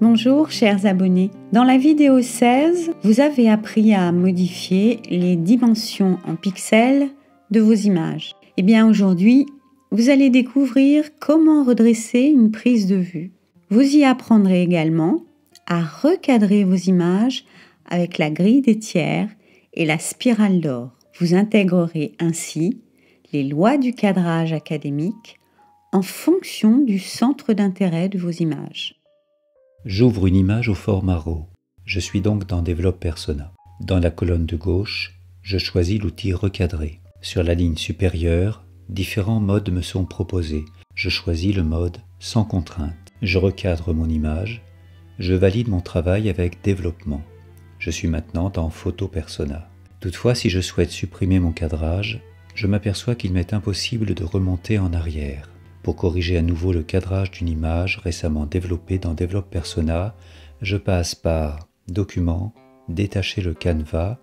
Bonjour chers abonnés, dans la vidéo 16, vous avez appris à modifier les dimensions en pixels de vos images. Et bien aujourd'hui, vous allez découvrir comment redresser une prise de vue. Vous y apprendrez également à recadrer vos images avec la grille des tiers et la spirale d'or. Vous intégrerez ainsi les lois du cadrage académique en fonction du centre d'intérêt de vos images. J'ouvre une image au format RAW. Je suis donc dans Develop Persona. Dans la colonne de gauche, je choisis l'outil Recadrer. Sur la ligne supérieure, différents modes me sont proposés. Je choisis le mode sans contrainte. Je recadre mon image. Je valide mon travail avec Développement. Je suis maintenant dans Photo Persona. Toutefois, si je souhaite supprimer mon cadrage, je m'aperçois qu'il m'est impossible de remonter en arrière. Pour corriger à nouveau le cadrage d'une image récemment développée dans Develop Persona, je passe par Documents, Détacher le canevas.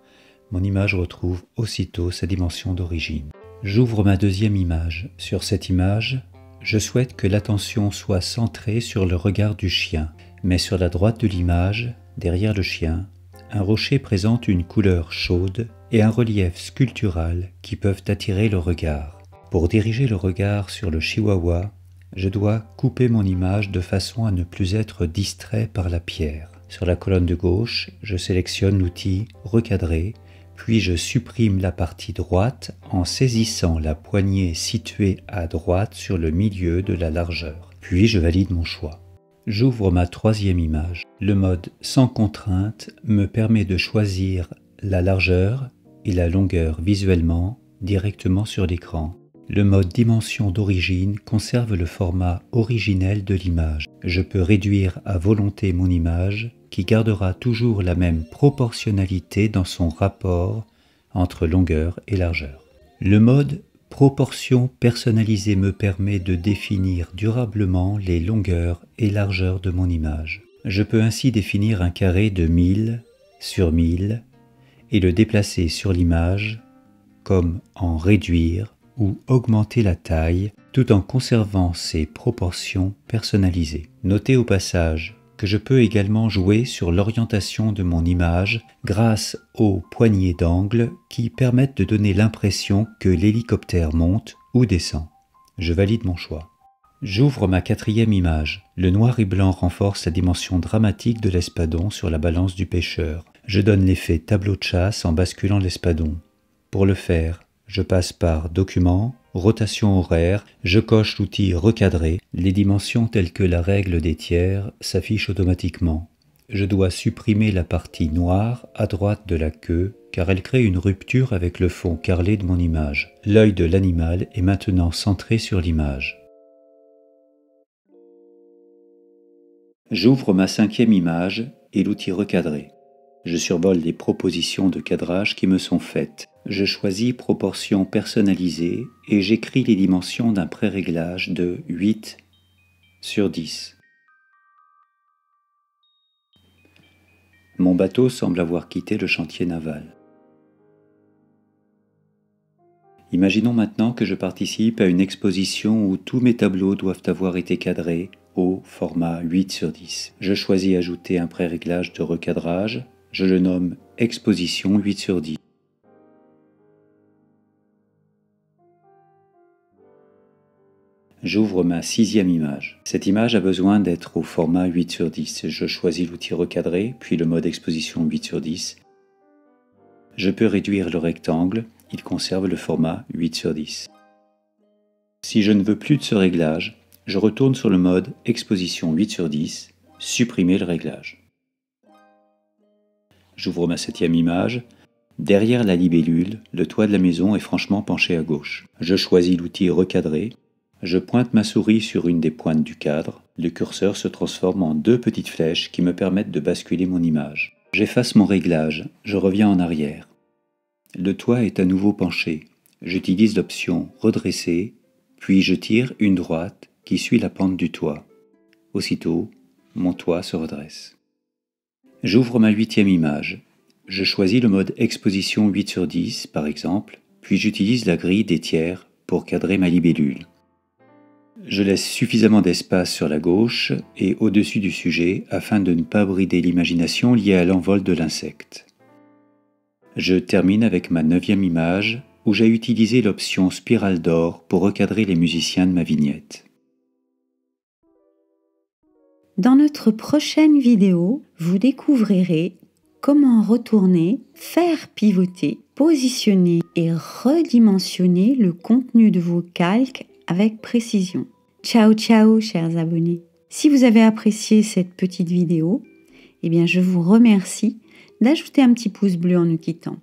Mon image retrouve aussitôt sa dimension d'origine. J'ouvre ma deuxième image. Sur cette image, je souhaite que l'attention soit centrée sur le regard du chien. Mais sur la droite de l'image, derrière le chien, un rocher présente une couleur chaude et un relief sculptural qui peuvent attirer le regard. Pour diriger le regard sur le chihuahua, je dois couper mon image de façon à ne plus être distrait par la pierre. Sur la colonne de gauche, je sélectionne l'outil Recadrer, puis je supprime la partie droite en saisissant la poignée située à droite sur le milieu de la largeur. Puis je valide mon choix. J'ouvre ma troisième image. Le mode sans contrainte me permet de choisir la largeur et la longueur visuellement directement sur l'écran. Le mode dimension d'origine conserve le format originel de l'image. Je peux réduire à volonté mon image qui gardera toujours la même proportionnalité dans son rapport entre longueur et largeur. Le mode proportion personnalisée me permet de définir durablement les longueurs et largeurs de mon image. Je peux ainsi définir un carré de 1000 sur 1000 et le déplacer sur l'image comme en réduire ou augmenter la taille tout en conservant ses proportions personnalisées. Notez au passage que je peux également jouer sur l'orientation de mon image grâce aux poignées d'angle qui permettent de donner l'impression que l'hélicoptère monte ou descend. Je valide mon choix. J'ouvre ma quatrième image. Le noir et blanc renforce la dimension dramatique de l'espadon sur la balance du pêcheur. Je donne l'effet tableau de chasse en basculant l'espadon. Pour le faire, je passe par Documents, Rotation horaire, je coche l'outil Recadrer. Les dimensions telles que la règle des tiers s'affichent automatiquement. Je dois supprimer la partie noire à droite de la queue car elle crée une rupture avec le fond carrelé de mon image. L'œil de l'animal est maintenant centré sur l'image. J'ouvre ma cinquième image et l'outil Recadrer. Je survole les propositions de cadrage qui me sont faites. Je choisis proportions personnalisées et j'écris les dimensions d'un pré-réglage de 8 sur 10. Mon bateau semble avoir quitté le chantier naval. Imaginons maintenant que je participe à une exposition où tous mes tableaux doivent avoir été cadrés au format 8 sur 10. Je choisis ajouter un pré-réglage de recadrage. Je le nomme Exposition 8 sur 10. J'ouvre ma sixième image. Cette image a besoin d'être au format 8 sur 10. Je choisis l'outil Recadrer, puis le mode Exposition 8 sur 10. Je peux réduire le rectangle, il conserve le format 8 sur 10. Si je ne veux plus de ce réglage, je retourne sur le mode Exposition 8 sur 10, supprimer le réglage. J'ouvre ma septième image. Derrière la libellule, le toit de la maison est franchement penché à gauche. Je choisis l'outil Recadrer. Je pointe ma souris sur une des pointes du cadre. Le curseur se transforme en deux petites flèches qui me permettent de basculer mon image. J'efface mon réglage. Je reviens en arrière. Le toit est à nouveau penché. J'utilise l'option Redresser, puis je tire une droite qui suit la pente du toit. Aussitôt, mon toit se redresse. J'ouvre ma huitième image. Je choisis le mode Exposition 8 sur 10, par exemple, puis j'utilise la grille des tiers pour cadrer ma libellule. Je laisse suffisamment d'espace sur la gauche et au-dessus du sujet afin de ne pas brider l'imagination liée à l'envol de l'insecte. Je termine avec ma 9e image où j'ai utilisé l'option spirale d'or pour recadrer les musiciens de ma vignette. Dans notre prochaine vidéo, vous découvrirez comment retourner, faire pivoter, positionner et redimensionner le contenu de vos calques avec précision. Ciao ciao chers abonnés. Si vous avez apprécié cette petite vidéo, eh bien je vous remercie d'ajouter un petit pouce bleu en nous quittant.